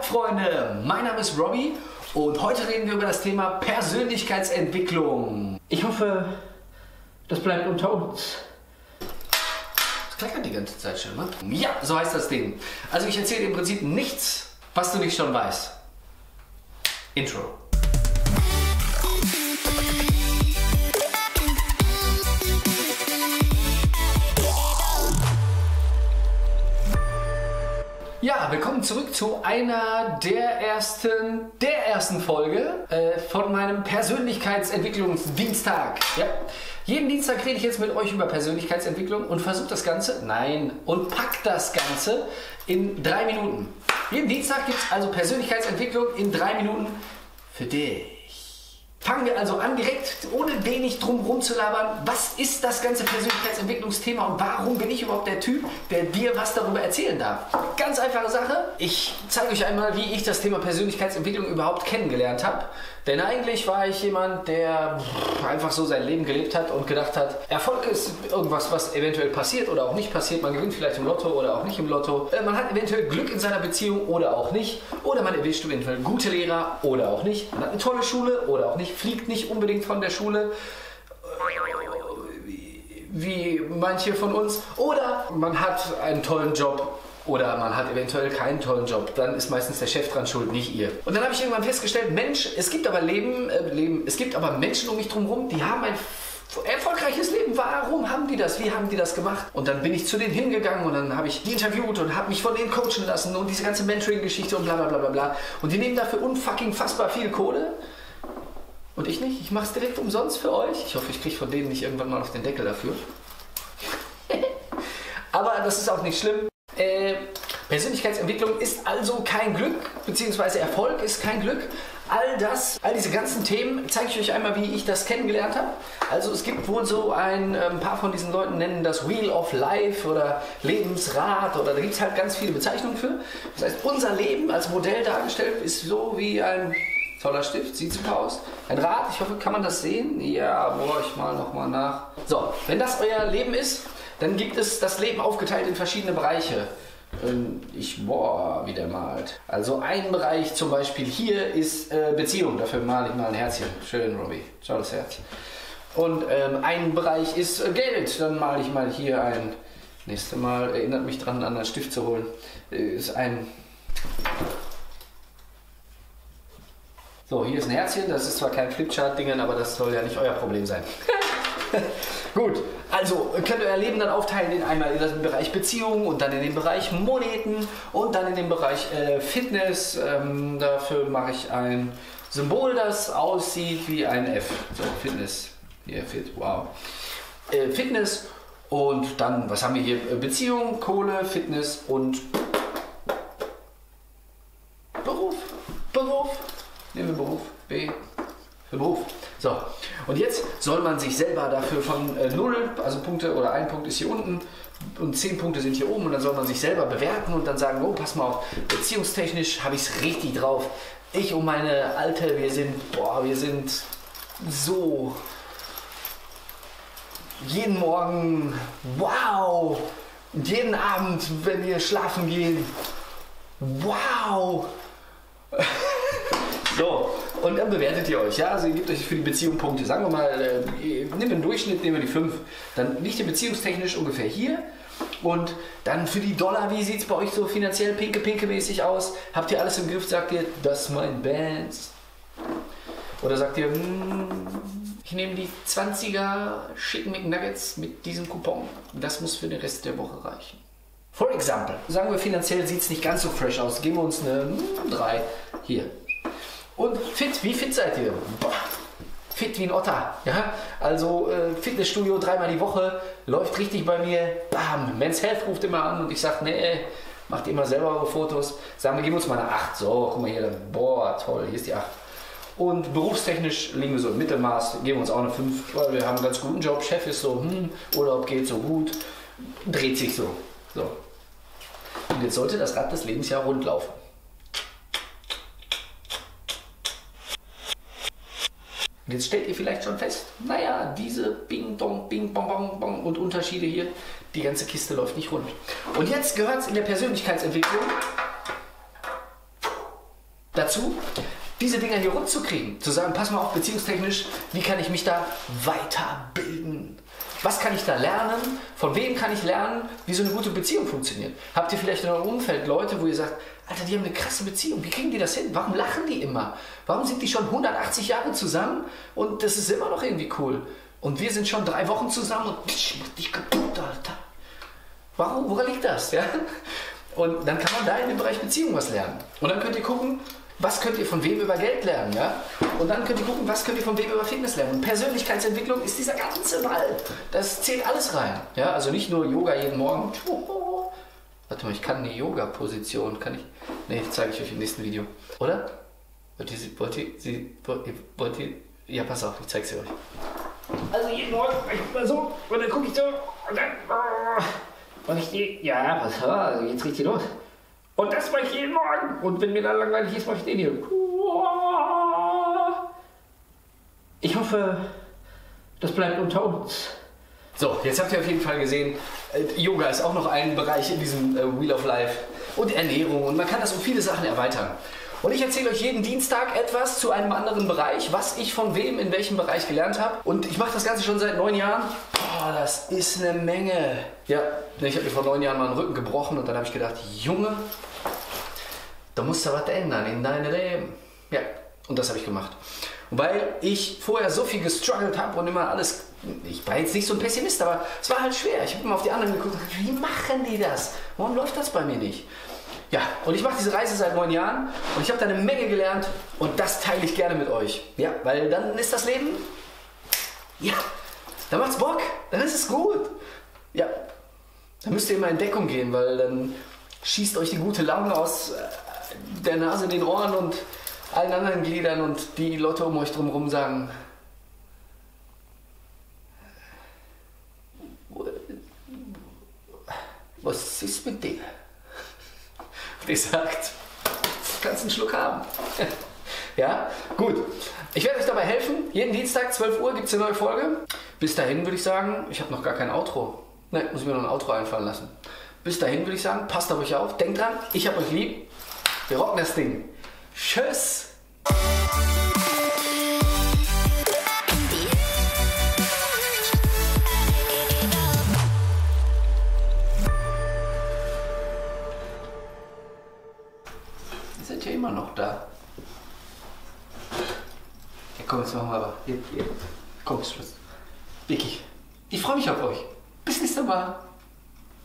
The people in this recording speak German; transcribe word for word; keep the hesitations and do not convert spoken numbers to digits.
up, Freunde! Mein Name ist Robby und heute reden wir über das Thema Persönlichkeitsentwicklung. Ich hoffe, das bleibt unter uns. Das klackert die ganze Zeit schon, ne? Ja, so heißt das Ding. Also ich erzähle im Prinzip nichts, was du nicht schon weißt. Intro. Ja, willkommen zurück zu einer der ersten, der ersten Folge äh, von meinem Persönlichkeitsentwicklungsdienstag. Ja. Jeden Dienstag rede ich jetzt mit euch über Persönlichkeitsentwicklung und versuche das Ganze, nein, und pack das Ganze in drei Minuten. Jeden Dienstag gibt es also Persönlichkeitsentwicklung in drei Minuten für dich. Fangen wir also an, direkt, ohne wenig drum rumzulabern. Was ist das ganze Persönlichkeitsentwicklungsthema und warum bin ich überhaupt der Typ, der dir was darüber erzählen darf? Ganz einfache Sache. Ich zeige euch einmal, wie ich das Thema Persönlichkeitsentwicklung überhaupt kennengelernt habe. Denn eigentlich war ich jemand, der einfach so sein Leben gelebt hat und gedacht hat, Erfolg ist irgendwas, was eventuell passiert oder auch nicht passiert. Man gewinnt vielleicht im Lotto oder auch nicht im Lotto. Man hat eventuell Glück in seiner Beziehung oder auch nicht. Oder man erwischt eventuell gute Lehrer oder auch nicht. Man hat eine tolle Schule oder auch nicht. Fliegt nicht unbedingt von der Schule, wie manche von uns. Oder man hat einen tollen Job. Oder man hat eventuell keinen tollen Job. Dann ist meistens der Chef dran schuld, nicht ihr. Und dann habe ich irgendwann festgestellt, Mensch, es gibt aber Leben, äh, Leben, es gibt aber Menschen um mich drumherum, die haben ein erfolgreiches Leben. Warum haben die das? Wie haben die das gemacht? Und dann bin ich zu denen hingegangen und dann habe ich die interviewt und habe mich von denen coachen lassen und diese ganze Mentoring-Geschichte und bla bla bla bla bla. Und die nehmen dafür unfucking fassbar viel Kohle. Und ich nicht. Ich mache es direkt umsonst für euch. Ich hoffe, ich kriege von denen nicht irgendwann mal auf den Deckel dafür. Aber das ist auch nicht schlimm. Äh, Persönlichkeitsentwicklung ist also kein Glück, beziehungsweise Erfolg ist kein Glück. All das, all diese ganzen Themen zeige ich euch einmal, wie ich das kennengelernt habe. Also es gibt wohl so ein, ein paar von diesen Leuten, nennen das Wheel of Life oder Lebensrad oder da gibt es halt ganz viele Bezeichnungen für. Das heißt, unser Leben als Modell dargestellt ist so wie ein toller Stift, sieht super aus. Ein Rad, ich hoffe, kann man das sehen? Ja, boah, ich mal nochmal nach. So, wenn das euer Leben ist, dann gibt es das Leben aufgeteilt in verschiedene Bereiche. Und ich, boah, wie der malt. Also ein Bereich zum Beispiel hier ist äh, Beziehung. Dafür male ich mal ein Herzchen. Schön, Robby. Schau das Herz. Und ähm, ein Bereich ist äh, Geld. Dann male ich mal hier ein. Nächstes Mal erinnert mich dran, einen anderen Stift zu holen. Äh, ist ein... So, hier ist ein Herzchen, das ist zwar kein Flipchart-Dingern, aber das soll ja nicht euer Problem sein. Gut, also könnt ihr euer Leben dann aufteilen in einmal in den Bereich Beziehungen und dann in den Bereich Moneten und dann in den Bereich äh, Fitness. Ähm, dafür mache ich ein Symbol, das aussieht wie ein F. So, Fitness. Hier, fit, wow. Äh, Fitness und dann, was haben wir hier? Beziehung, Kohle, Fitness und Beruf. Beruf. Nehmen wir Beruf, B, für Beruf. So, und jetzt soll man sich selber dafür von äh, null, also Punkte oder ein Punkt ist hier unten und zehn Punkte sind hier oben und dann soll man sich selber bewerten und dann sagen, oh, pass mal auf, beziehungstechnisch habe ich es richtig drauf. Ich und meine Alte, wir sind, boah, wir sind so, jeden Morgen, wow, und jeden Abend, wenn wir schlafen gehen, wow. So, und dann bewertet ihr euch, ja, also ihr gebt euch für die Beziehung Punkte, sagen wir mal, äh, nehmen einen Durchschnitt, nehmen wir die fünf, dann liegt ihr beziehungstechnisch ungefähr hier und dann für die Dollar, wie sieht es bei euch so finanziell pinke-pinke-mäßig aus, habt ihr alles im Griff, sagt ihr, das ist mein Benz oder sagt ihr, ich nehme die zwanziger Chicken McNuggets mit diesem Coupon, das muss für den Rest der Woche reichen. For example, sagen wir finanziell sieht es nicht ganz so fresh aus, geben wir uns eine drei hier. Und fit, wie fit seid ihr? Boah, fit wie ein Otter. Ja? Also äh, Fitnessstudio dreimal die Woche, läuft richtig bei mir. Bam, Men's Health ruft immer an und ich sage, nee, macht immer selber eure Fotos. Sagen wir, geben uns mal eine acht. So, guck mal hier, boah, toll, hier ist die acht. Und berufstechnisch liegen wir so im Mittelmaß, geben uns auch eine fünf, weil wir haben einen ganz guten Job. Chef ist so, hm, Urlaub geht so gut, dreht sich so. So. Und jetzt sollte das Rad des Lebens ja rund laufen. Jetzt stellt ihr vielleicht schon fest, naja, diese Bing, Dong, Bing, Bong, Bong, Bong und Unterschiede hier, die ganze Kiste läuft nicht rund. Und jetzt gehört es in der Persönlichkeitsentwicklung dazu, diese Dinger hier rumzukriegen, zu sagen, pass mal auf, beziehungstechnisch, wie kann ich mich da weiterbilden? Was kann ich da lernen? Von wem kann ich lernen, wie so eine gute Beziehung funktioniert? Habt ihr vielleicht in eurem Umfeld Leute, wo ihr sagt, Alter, die haben eine krasse Beziehung, wie kriegen die das hin? Warum lachen die immer? Warum sind die schon hundertachtzig Jahre zusammen und das ist immer noch irgendwie cool? Und wir sind schon drei Wochen zusammen und ich mach dich kaputt, Alter. Warum? Woran liegt das? Ja? Und dann kann man da in dem Bereich Beziehung was lernen. Und dann könnt ihr gucken, was könnt ihr von wem über Geld lernen, ja? Und dann könnt ihr gucken, was könnt ihr von wem über Fitness lernen. Und Persönlichkeitsentwicklung ist dieser ganze Ball. Das zählt alles rein, ja? Also nicht nur Yoga jeden Morgen. Warte mal, ich kann eine Yoga-Position, kann ich? Ne, zeige ich euch im nächsten Video. Oder? Wollt ihr sie, wollt ihr sie, wollt ihr? Ja, pass auf, ich zeige sie euch. Also jeden Morgen, ich so, und dann gucke ich so, und dann, und ich gehe, ja, pass auf, jetzt richtig los. Und das mache ich jeden Morgen. Und wenn mir dann langweilig ist, mache ich den hier. Ich hoffe, das bleibt unter uns. So, jetzt habt ihr auf jeden Fall gesehen, äh, Yoga ist auch noch ein Bereich in diesem äh, Wheel of Life. Und Ernährung. Und man kann das um viele Sachen erweitern. Und ich erzähle euch jeden Dienstag etwas zu einem anderen Bereich, was ich von wem in welchem Bereich gelernt habe. Und ich mache das Ganze schon seit neun Jahren. Boah, das ist eine Menge. Ja, ich habe mir vor neun Jahren mal den Rücken gebrochen und dann habe ich gedacht, Junge, da musst du was ändern in deinem Leben. Ja, und das habe ich gemacht. Und weil ich vorher so viel gestruggelt habe und immer alles, ich war jetzt nicht so ein Pessimist, aber es war halt schwer. Ich habe immer auf die anderen geguckt und gedacht, wie machen die das? Warum läuft das bei mir nicht? Ja, und ich mache diese Reise seit neun Jahren und ich habe da eine Menge gelernt und das teile ich gerne mit euch. Ja, weil dann ist das Leben, ja, dann macht's Bock, dann ist es gut. Ja, dann müsst ihr immer in Deckung gehen, weil dann schießt euch die gute Laune aus der Nase, den Ohren und allen anderen Gliedern und die Leute um euch drumherum sagen, was ist mit dir? Der sagt, kannst einen Schluck haben. Ja, gut. Ich werde euch dabei helfen. Jeden Dienstag, zwölf Uhr, gibt es eine neue Folge. Bis dahin würde ich sagen, ich habe noch gar kein Outro. Ne, muss mir noch ein Outro einfallen lassen. Bis dahin würde ich sagen, passt auf euch auf. Denkt dran, ich habe euch lieb. Wir rocken das Ding. Tschüss. Immer noch da. Ja, komm, jetzt machen wir aber. Jetzt, jetzt. Komm, Schluss. Wirklich. Ich freue mich auf euch. Bis nächstes Mal.